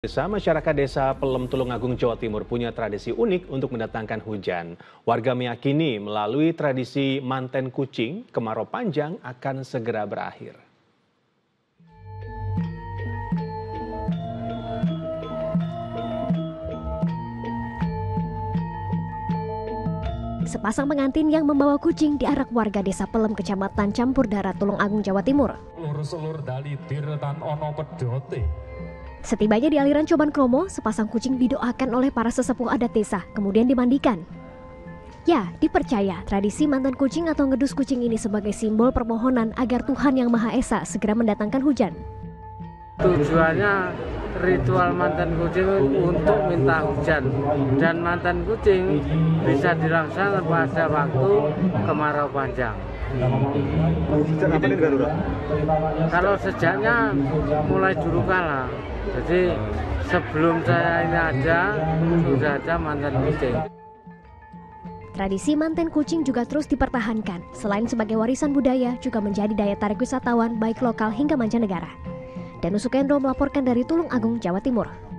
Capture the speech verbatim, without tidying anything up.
Desa masyarakat Desa Pelem Tulung Agung Jawa Timur punya tradisi unik untuk mendatangkan hujan. Warga meyakini melalui tradisi manten kucing, kemarau panjang akan segera berakhir. Sepasang pengantin yang membawa kucing diarak warga Desa Pelem, Kecamatan Campur Darat, Tulung Agung, Jawa Timur. Lur-selur dali tiretan ono pedote. Setibanya di aliran Coban Kromo, sepasang kucing didoakan oleh para sesepuh adat desa, kemudian dimandikan. Ya, dipercaya tradisi manten kucing atau ngedus kucing ini sebagai simbol permohonan agar Tuhan Yang Maha Esa segera mendatangkan hujan. Tujuannya ritual manten kucing untuk minta hujan, dan manten kucing bisa dilaksanakan pada waktu kemarau panjang. Kalau sejaknya mulai dulu kala, jadi sebelum saya ini ada, sudah ada manten kucing. Tradisi manten kucing juga terus dipertahankan. Selain sebagai warisan budaya, juga menjadi daya tarik wisatawan baik lokal hingga mancanegara. Danusukendro melaporkan dari Tulung Agung, Jawa Timur.